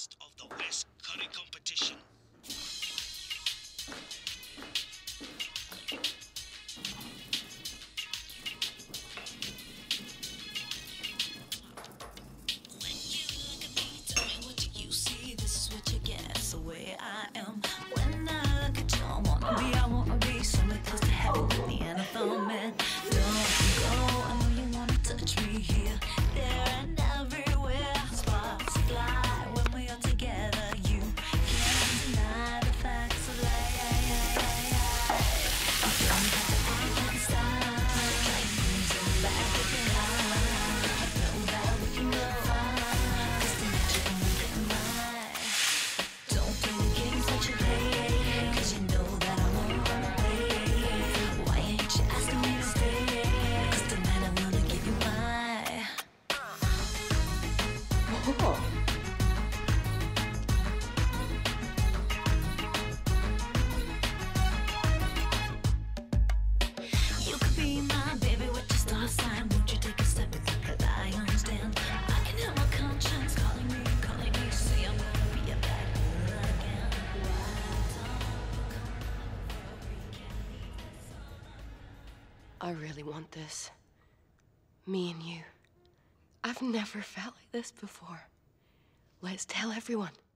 best of the West curry competition. When you look at me, tell me what do you see? This is what you get, that's the way I am. When I look at you, I wanna be somewhere close to heaven with me and a thumb man. Don't go, I know you wanna touch me here, there and everywhere. Sparks fly when we are together. You can't deny the facts of life. I don't have to act and stop. Like things are back with your life. I know that we can go on. Just to let you know that I'm mine. Don't play the games that you play, 'cause you know that I won't run away. Why ain't you asking me to stay? 'Cause tonight I wanna give you my. Oh. You could be my baby with your star sign. Won't you take a step and think that I understand? I can hear my conscience calling me, say I'm gonna be a bad girl again. I really want this. Me and you. I've never felt like this before. Let's tell everyone.